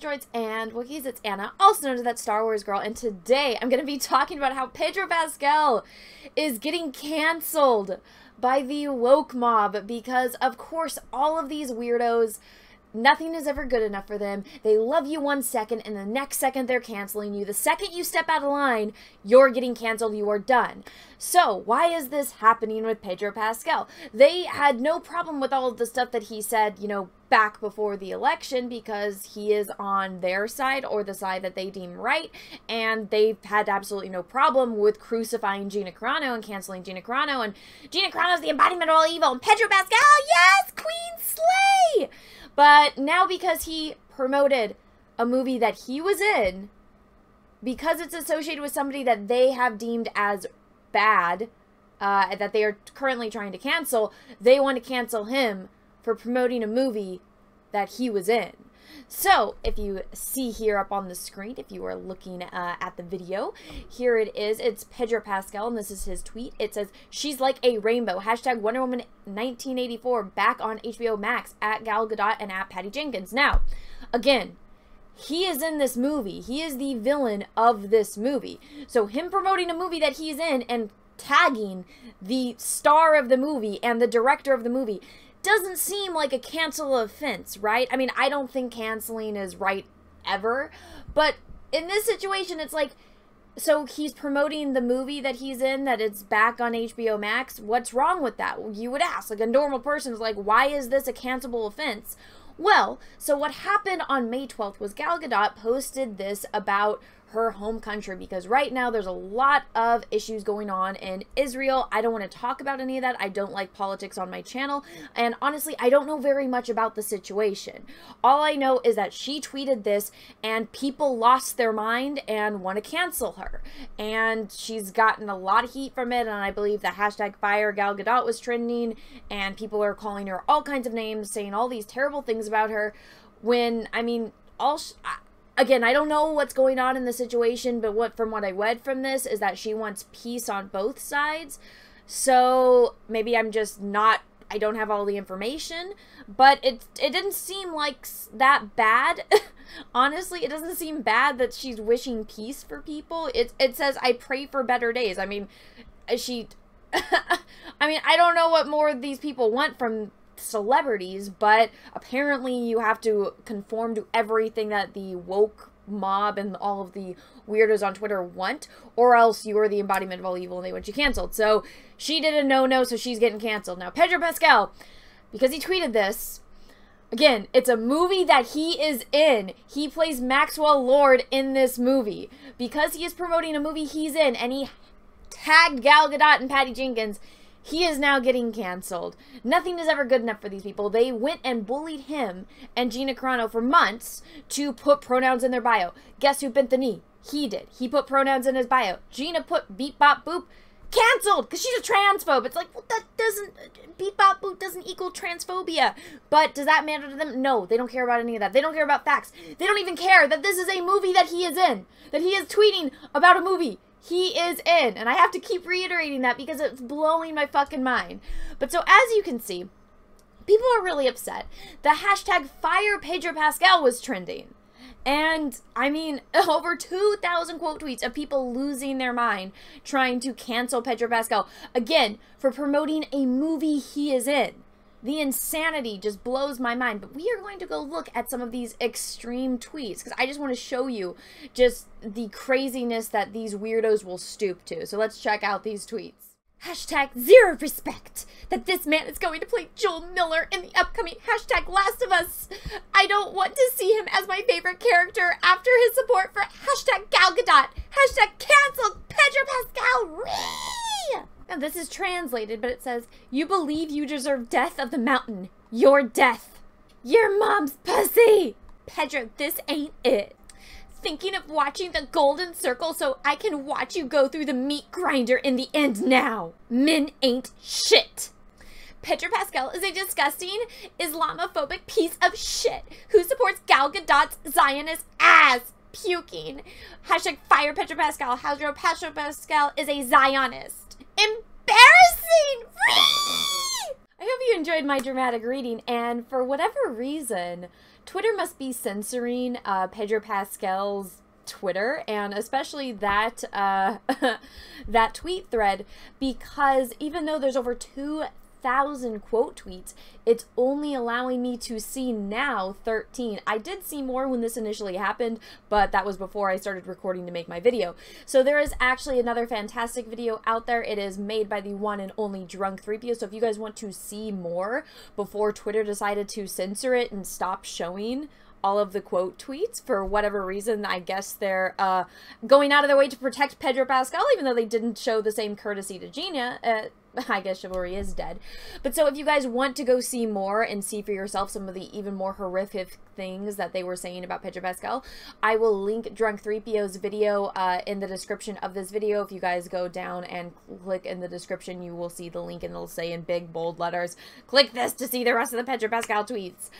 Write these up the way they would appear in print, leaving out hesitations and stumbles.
Droids and Wookiees, it's Anna, also known as That Star Wars Girl, and today I'm going to be talking about how Pedro Pascal is getting canceled by the woke mob because, of course, all of these weirdos, nothing is ever good enough for them. They love you one second, and the next second they're canceling you. The second you step out of line, you're getting canceled, you are done. So, why is this happening with Pedro Pascal? They had no problem with all of the stuff that he said, you know, back before the election because he is on their side or the side that they deem right, and they've had absolutely no problem with crucifying Gina Carano and canceling Gina Carano, and Gina Carano's the embodiment of all evil, and Pedro Pascal, yes, Queen Slay! But now because he promoted a movie that he was in, because it's associated with somebody that they have deemed as bad, that they are currently trying to cancel, they want to cancel him for promoting a movie that he was in. So, if you see here up on the screen, if you are looking at the video, here it is. It's Pedro Pascal, and this is his tweet. It says, "She's like a rainbow. # Wonder Woman 1984 back on HBO Max at Gal Gadot and at Patty Jenkins." Now, again, he is in this movie. He is the villain of this movie. So, him promoting a movie that he's in and tagging the star of the movie and the director of the movie doesn't seem like a cancel offense, right? I mean, I don't think canceling is right ever, but in this situation, it's like, so he's promoting the movie that he's in, that it's back on HBO Max. What's wrong with that? You would ask, like a normal person is like, why is this a cancelable offense? Well, so what happened on May 12th was Gal Gadot posted this about her home country because right now there's a lot of issues going on in Israel. I don't want to talk about any of that. I don't like politics on my channel. And honestly, I don't know very much about the situation. All I know is that she tweeted this and people lost their mind and want to cancel her. And she's gotten a lot of heat from it. And I believe the #FireGalGadot was trending and people are calling her all kinds of names, saying all these terrible things about her when, I mean, again, I don't know what's going on in the situation, but from what I read from this is that she wants peace on both sides. So maybe I'm just not, I don't have all the information, but it didn't seem like that bad. Honestly, it doesn't seem bad that she's wishing peace for people. It says, "I pray for better days." I mean, I don't know what more these people want from celebrities, but apparently you have to conform to everything that the woke mob and all of the weirdos on Twitter want, or else you are the embodiment of all evil and they want you canceled. So she did a no-no, so she's getting canceled. Now, Pedro Pascal, because he tweeted this, again, it's a movie that he is in. He plays Maxwell Lord in this movie. Because he is promoting a movie he's in and he tagged Gal Gadot and Patty Jenkins, he is now getting canceled. Nothing is ever good enough for these people. They went and bullied him and Gina Carano for months to put pronouns in their bio. Guess who bent the knee? He did. He put pronouns in his bio. Gina put beep, bop, boop. Canceled! Because she's a transphobe. It's like, well, that doesn't, beep, bop, boop doesn't equal transphobia. But does that matter to them? No, they don't care about any of that. They don't care about facts. They don't even care that this is a movie that he is in. That he is tweeting about a movie he is in, and I have to keep reiterating that because it's blowing my fucking mind. But so as you can see, people are really upset. The #FirePedroPascal was trending. And I mean, over 2,000 quote tweets of people losing their mind trying to cancel Pedro Pascal, again, for promoting a movie he is in. The insanity just blows my mind. But we are going to go look at some of these extreme tweets because I just want to show you just the craziness that these weirdos will stoop to. So let's check out these tweets. #0respect that this man is going to play Joel Miller in the upcoming #Last of Us. I don't want to see him as my favorite character after his support for #Gal Gadot. #canceled Pedro Pascal. Whee! Now, this is translated, but it says, "You believe you deserve death of the mountain. Your death. Your mom's pussy. Pedro, this ain't it. thinking of watching the golden circle so I can watch you go through the meat grinder in the end now. Men ain't shit. Pedro Pascal is a disgusting, Islamophobic piece of shit who supports Gal Gadot's Zionist ass. Puking. Hashtag fire Pedro Pascal. Hashtag Pedro Pascal is a Zionist. Embarrassing! I hope you enjoyed my dramatic reading, and for whatever reason, Twitter must be censoring Pedro Pascal's Twitter, and especially that, that tweet thread, because even though there's over 2,000 quote tweets, it's only allowing me to see now 13. I did see more when this initially happened, but that was before I started recording to make my video. So there is actually another fantastic video out there. It is made by the one and only Drunk3PO. So if you guys want to see more before Twitter decided to censor it and stop showing all of the quote tweets for whatever reason, I guess they're going out of their way to protect Pedro Pascal, even though they didn't show the same courtesy to Gina. I guess chivalry is dead. But so if you guys want to go see more and see for yourself some of the even more horrific things that they were saying about Pedro Pascal, I will link Drunk3PO's video in the description of this video. If you guys go down and click in the description, you will see the link and it'll say in big bold letters, click this to see the rest of the Pedro Pascal tweets.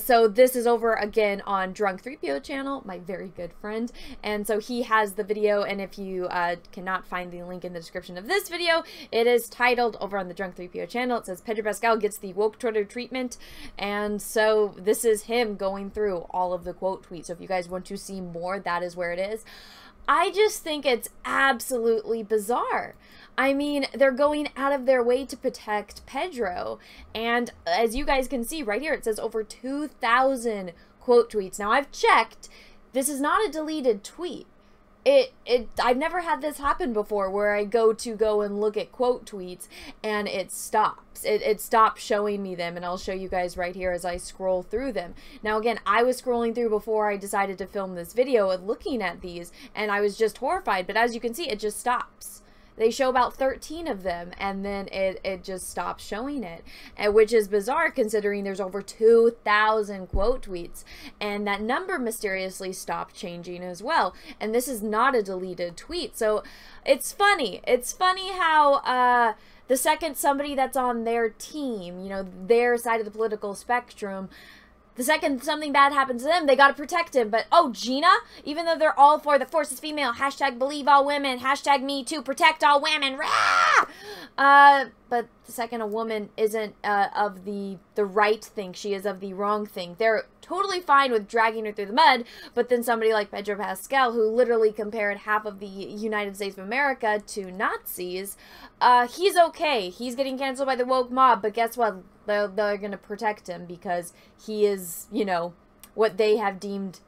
So this is over again on Drunk3PO channel, my very good friend. And so he has the video, and if you cannot find the link in the description of this video, it is titled over on the Drunk3PO channel. It says Pedro Pascal gets the woke Twitter treatment, and so this is him going through all of the quote tweets. So if you guys want to see more, that is where it is. I just think it's absolutely bizarre. I mean, they're going out of their way to protect Pedro, and as you guys can see right here, it says over 2,000 quote tweets. Now I've checked, this is not a deleted tweet. I've never had this happen before where I go and look at quote tweets and it stops. It stops showing me them, and I'll show you guys right here as I scroll through them. Now again, I was scrolling through before I decided to film this video and looking at these, and I was just horrified, but as you can see, it just stops. They show about 13 of them, and then it just stops showing it, which is bizarre considering there's over 2,000 quote tweets, and that number mysteriously stopped changing as well, and this is not a deleted tweet. So it's funny. It's funny how the second somebody that's on their team, you know, their side of the political spectrum, the second something bad happens to them, they gotta protect him. But, oh, Gina, even though they're all for the force is female, hashtag believe all women, hashtag me too, protect all women, rah! But the second a woman isn't of the right thing, she is of the wrong thing. They're totally fine with dragging her through the mud, but then somebody like Pedro Pascal, who literally compared half of the United States of America to Nazis, he's okay. He's getting canceled by the woke mob, but guess what? They're going to protect him because he is, you know, what they have deemed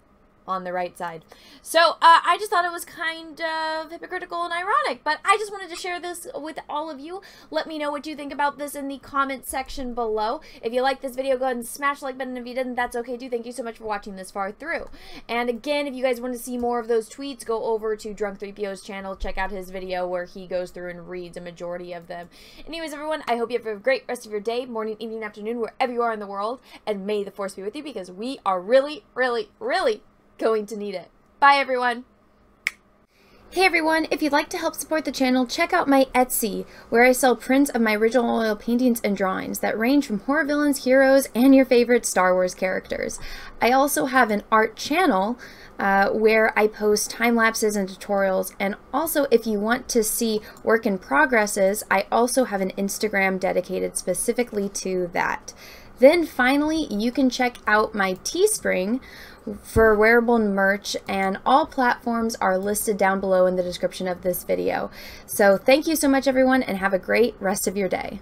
on the right side. So I just thought it was kind of hypocritical and ironic, but I just wanted to share this with all of you. Let me know what you think about this in the comment section below. If you like this video, go ahead and smash the like button. If you didn't, that's okay too. Thank you so much for watching this far through. And again, if you guys want to see more of those tweets, go over to Drunk3PO's channel, check out his video where he goes through and reads a majority of them. Anyways, everyone, I hope you have a great rest of your day, morning, evening, afternoon, wherever you are in the world, and may the force be with you, because we are really, really, really going to need it. Bye, everyone. Hey everyone, if you'd like to help support the channel, check out my Etsy, where I sell prints of my original oil paintings and drawings that range from horror villains, heroes, and your favorite Star Wars characters. I also have an art channel where I post time lapses and tutorials, and also if you want to see work in progresses, I also have an Instagram dedicated specifically to that. Then finally, you can check out my Teespring for wearable merch, and all platforms are listed down below in the description of this video. So thank you so much everyone, and have a great rest of your day.